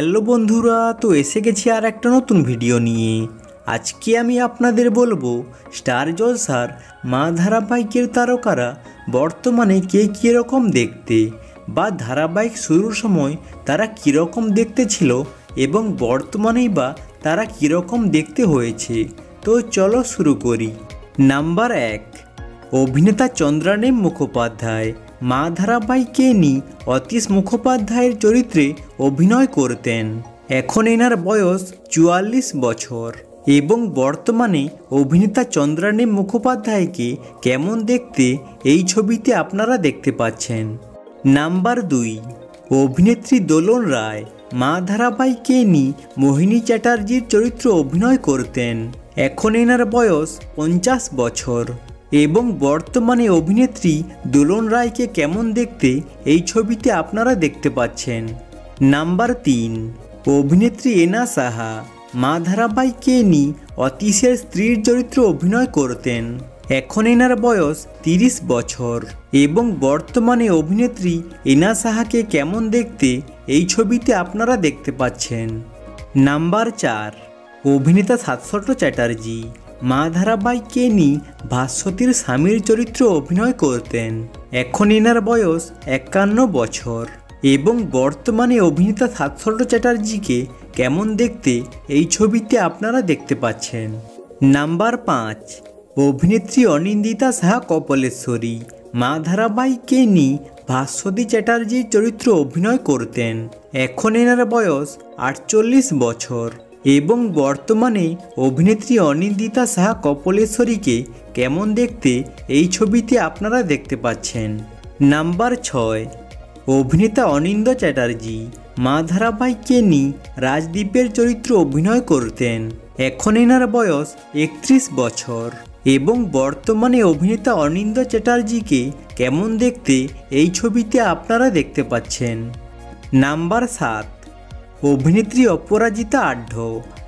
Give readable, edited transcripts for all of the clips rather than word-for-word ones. Hello बंधुरा तो एसे गेछी are एकटा नतून भिडियो निये। आजके आमी आपनादेर बोलबो स्टार जलसार मा धाराबाहिकेर तारकारा बर्तमाने के किरकम देखते बा धाराबाहिक शुरूर समय तारा किरकम देखते छिलो एबं बर्तमानेई बा तारा किरकम देखते होयेछे। तो चलो शुरू करी। नम्बर एक, अभिनेता चंद्रानेव मुखोपाध्याय मा धाराबाहिके अतीश मुखोपाध्याय चरित्रे अभिनय करतें। एखन एनार बयस 44 बछर एवं बर्तमाने अभिनेता चंद्रानेव मुखोपाध्याय के केमन देखते एई छबिते आपनारा देखते पाच्छेन। नम्बर दुई, अभिनेत्री दोलन राय मा धाराबाहिके मोहिनी चैटार्जी चरित्र अभिनय करतें। एखन एनार बयस 50 बछर एवं बर्तमाने अभिनेत्री दोलन राय के केमन देखते ये छविते आपनारा देखते पाच्छेन। नम्बर तीन, अभिनेत्री एना साहा मा धाराबाहिके अतीशेर स्त्रीर चरित्र अभिनय करतेन। एखन एनार बयस 30 बछर एवं बर्तमाने अभिनेत्री एना साहा के केमन देखते ये छविते आपनारा देखते पाच्छेन। नम्बर चार, अभिनेता शाश्वत चैटार्जी मा धाराबाहिके भास्वतीर स्वामीर चरित्र अभिनय करतें। एखन एनार बयस 51 बछर एवं बर्तमाने अभिनेता शाश्वत चैटार्जी के केमन देखते ये छविते आपनारा देखते पाच्छेन। नम्बर पाँच, अभिनेत्री अनिंदिता साहा कपिलेश्वरी मा धाराबाहिके भास्वती चैटार्जी चरित्र अभिनय करतें। एखन एनार बयस 48 बछर एवं बर्तमाने अभिनेत्री अनिंदिता साहा कपिलेश्वरी के केमन देखते ये छविते आपनारा देखते पाच्छेन। नम्बर छय, अभिनेता अनिंद्य चैटार्जी मा धाराबाहिके राजदीपेर चरित्र अभिनय करतें। एखन एनार बयस 31 बछर एवं बर्तमाने अभिनेता अनिंद्य चैटार्जी के केमन देखते ये छविते आपनारा देखते पाच्छेन। नम्बर सात, अभिनेत्री अपराजिता आढ्य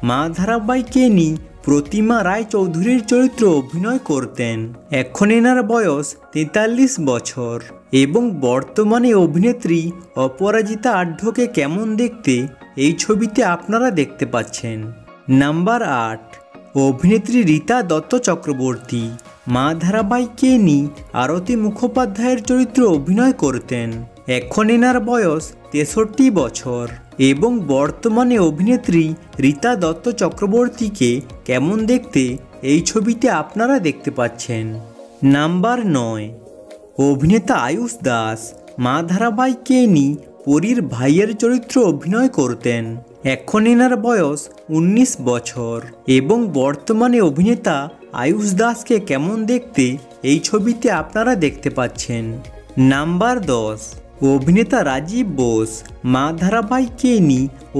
मा धाराबाहिके प्रतिमा राय चौधुरीर चरित्र अभिनय करतें। एखन एनार बयस 43 बछर एवं बर्तमाने अभिनेत्री अपराजिता आढ्य के केमन देखते ये छविते आपनारा देखते पाच्छेन। नम्बर आठ, अभिनेत्री रीता दत्त चक्रवर्ती मा धाराबाहिके आरती मुखोपाध्यायेर चरित्र अभिनय करतें। एखन एनार बयस 63 बछर एवं बर्तमाने अभिनेत्री रीता दत्त चक्रवर्ती के केमन देखते ये छविते आपनारा देखते पाच्छेन। नम्बर नय, अभिनेता आयुष दास मा धाराबाहिके परीर भाइयेर चरित्र अभिनय करतें। एखन एनार बयस 19 बछर एवं बर्तमाने अभिनेता आयुष दास के केमन देखते ये छविते आपनारा देखते पाच्छेन। नम्बर दस, अभिनेता राजीव बोस मा धाराबाहिके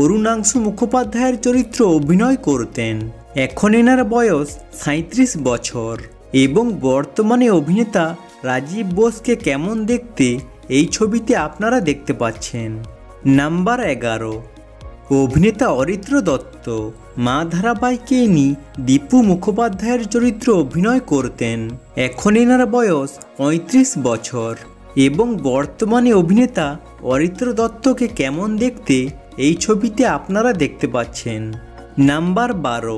अरुणांशु मुखोपाध्यायेर चरित्र अभिनय करतें। एखन एनार बयस 37 बछर एवं बर्तमाने अभिनेता राजीव बोस के केमन देखते ये छविते आपनारा देखते पाच्छेन। नम्बर एगारो, अभिनेता अरित्रो दत्त मा धाराबाहिके दीपू मुखोपाध्यायेर चरित्र अभिनय करतें। एखन एनार बयस 35 बछर एवं बर्तमाने अभिनेता अरित्रो दत्त के केमन देखते ये छविते आपनारा देखते पाच्छेन। नम्बर बारो,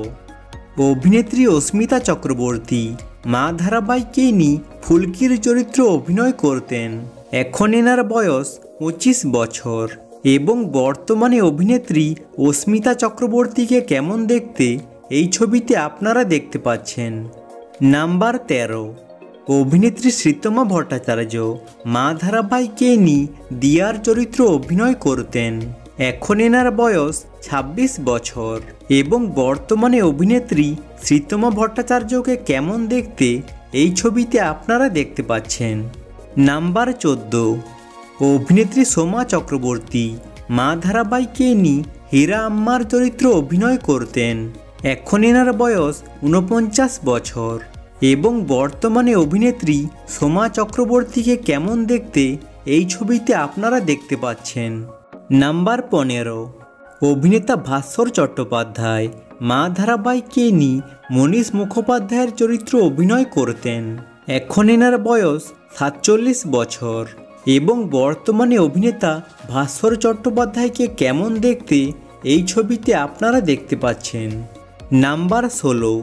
अभिनेत्री अस्मिता चक्रवर्ती मा धाराबाहिके फुलकिर चरित्र अभिनय करतें। एखन एनार बयस 25 बछर एवं बर्तमाने अभिनेत्री अस्मिता चक्रवर्ती के केमन देखते ये छविते आपनारा देखते पाच्छेन। नम्बर तेरो, अभिनेत्री श्रीतमा भट्टाचार्य मा धाराबाहिके दियार चरित्र अभिनय करतें। एखन एनार बयस 26 बछर एवं बर्तमाने अभिनेत्री श्रीतमा भट्टाचार्य के केमन देखते ये छविते आपनारा देखते पाच्छेन। नम्बर 14, अभिनेत्री सोमा चक्रवर्ती मा धाराबाहिके हीरा अम्मार चरित्र अभिनय करतें। एखन एनार बयस 49 बछर एवं बर्तमाने अभिनेत्री सोमा चक्रवर्ती के केमन देखते ये छविते आपनारा देखते पाच्छेन। नम्बर 15, अभिनेता भास्वर चट्टोपाध्याय मा धाराबाहिके मनीष मुखोपाध्यायेर चरित्र अभिनय करतें। एखन एनार बयस 47 बछर एवं बर्तमाने अभिनेता भास्वर चट्टोपाध्याय के केमन देखते এই ছবিতে আপনারা দেখতে পাচ্ছেন। নাম্বার ১৬,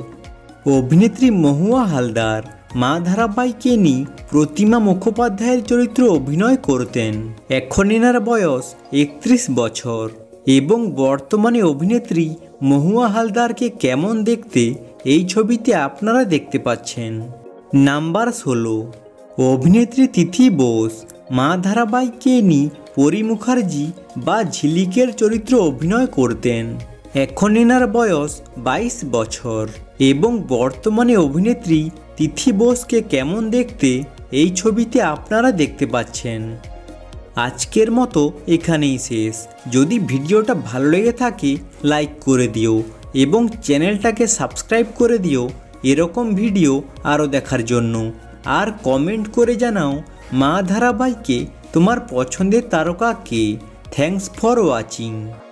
অভিনেত্রী মহুয়া হালদার মা ধারাবাহিকে নি প্রতিমা মুখোপাধ্যায়ের চরিত্রে অভিনয় করতেন। এখন এনার বয়স ৩১ বছর এবং বর্তমানে অভিনেত্রী মহুয়া হালদারকে কেমন দেখতে এই ছবিতে আপনারা দেখতে পাচ্ছেন। নাম্বার ১৬, অভিনেত্রী তিথি বোস মা ধারাবাহিকে নি পরি মুখার্জি বা ঝিলিকের চরিত্রে অভিনয় করতেন। এখন এনার বয়স ২২ বছর এবং বর্তমানে অভিনেত্রী তিথি বোসকে কেমন দেখতে এই ছবিতে আপনারা দেখতে পাচ্ছেন। আজকের মতো এখানেই শেষ। যদি ভিডিওটা ভালো লেগে থাকে লাইক করে দিও এবং চ্যানেলটাকে সাবস্ক্রাইব করে দিও এরকম ভিডিও আরও দেখার জন্য। আর কমেন্ট করে জানাও মা ধারাবাহিকে তোমার পছন্দের তারকা কে। Thanks for watching.